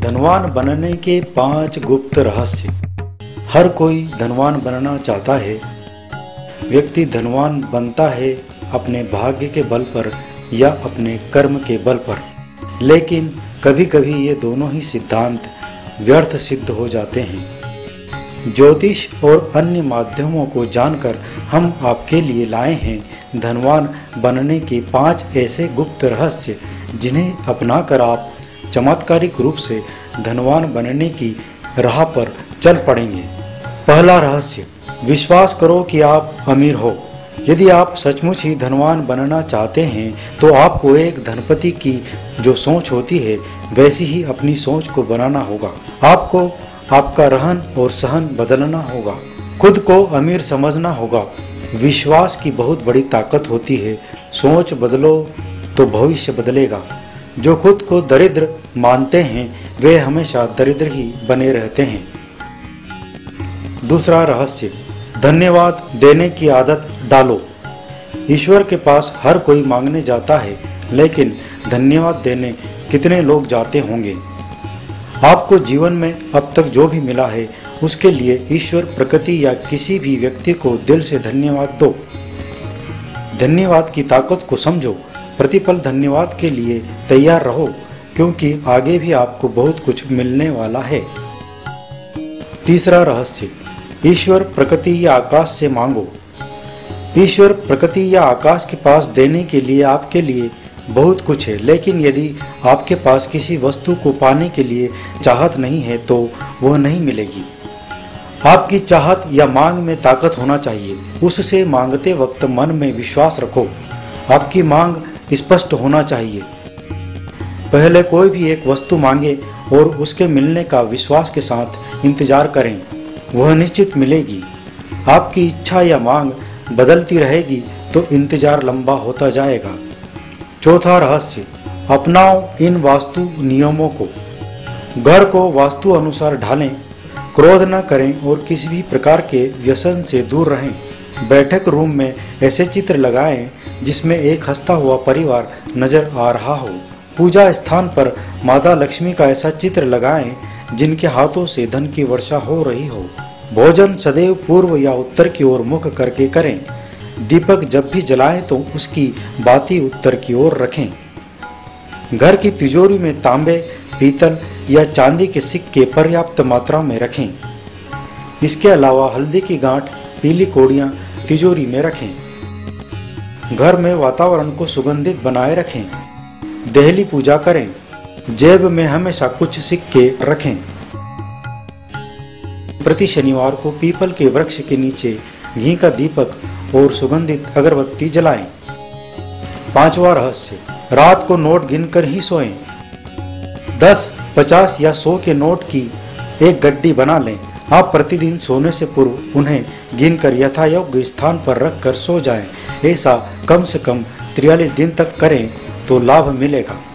धनवान बनने के 5 गुप्त रहस्य। हर कोई धनवान बनना चाहता है। व्यक्ति धनवान बनता है अपने भाग्य के बल पर या अपने कर्म के बल पर, लेकिन कभी कभी ये दोनों ही सिद्धांत व्यर्थ सिद्ध हो जाते हैं। ज्योतिष और अन्य माध्यमों को जानकर हम आपके लिए लाए हैं धनवान बनने के 5 ऐसे गुप्त रहस्य, जिन्हें अपनाकर आप चमत्कारिक रूप से धनवान बनने की राह पर चल पड़ेंगे। पहला रहस्य, विश्वास करो कि आप अमीर हो। यदि आप सचमुच ही धनवान बनना चाहते हैं तो आपको एक धनपति की जो सोच होती है वैसी ही अपनी सोच को बनाना होगा। आपको आपका रहन और सहन बदलना होगा, खुद को अमीर समझना होगा। विश्वास की बहुत बड़ी ताकत होती है। सोच बदलो तो भविष्य बदलेगा। जो खुद को दरिद्र मानते हैं वे हमेशा दरिद्र ही बने रहते हैं। दूसरा रहस्य, धन्यवाद देने की आदत डालो। ईश्वर के पास हर कोई मांगने जाता है, लेकिन धन्यवाद देने कितने लोग जाते होंगे। आपको जीवन में अब तक जो भी मिला है उसके लिए ईश्वर, प्रकृति या किसी भी व्यक्ति को दिल से धन्यवाद दो। धन्यवाद की ताकत को समझो। प्रतिपल धन्यवाद के लिए तैयार रहो, क्योंकि आगे भी आपको बहुत कुछ मिलने वाला है। तीसरा रहस्य, ईश्वर, प्रकृति या आकाश से मांगो। ईश्वर, प्रकृति या आकाश के पास देने के लिए आपके लिए बहुत कुछ है, लेकिन यदि आपके पास किसी वस्तु को पाने के लिए चाहत नहीं है तो वह नहीं मिलेगी। आपकी चाहत या मांग में ताकत होना चाहिए। उससे मांगते वक्त मन में विश्वास रखो। आपकी मांग स्पष्ट होना चाहिए। पहले कोई भी एक वस्तु मांगे और उसके मिलने का विश्वास के साथ इंतजार करें, वह निश्चित मिलेगी। आपकी इच्छा या मांग बदलती रहेगी तो इंतजार लंबा होता जाएगा। चौथा रहस्य, अपनाओ इन वास्तु नियमों को। घर को वास्तु अनुसार ढालें, क्रोध न करें और किसी भी प्रकार के व्यसन से दूर रहें। बैठक रूम में ऐसे चित्र लगाएं जिसमें एक हंसता हुआ परिवार नजर आ रहा हो। पूजा स्थान पर माता लक्ष्मी का ऐसा चित्र लगाएं जिनके हाथों से धन की वर्षा हो रही हो। भोजन सदैव पूर्व या उत्तर की ओर मुख करके करें। दीपक जब भी जलाएं तो उसकी बाती उत्तर की ओर रखें। घर की तिजोरी में तांबे, पीतल या चांदी के सिक्के पर्याप्त मात्रा में रखें। इसके अलावा हल्दी की गांठ, पीली कौड़ियाँ तिजोरी में रखें। घर में वातावरण को सुगंधित बनाए रखें। देहली पूजा करें। जेब में हमेशा कुछ सिक्के रखें। प्रति शनिवार को पीपल के वृक्ष के नीचे घी का दीपक और सुगंधित अगरबत्ती जलाएं। पांचवा रहस्य, रात को नोट गिनकर ही सोएं। 10, 50 या 100 के नोट की एक गड्डी बना लें। आप प्रतिदिन सोने से पूर्व उन्हें गिनकर यथायोग्य स्थान पर रख कर सो जाएं। ऐसा कम से कम 43 दिन तक करें तो लाभ मिलेगा।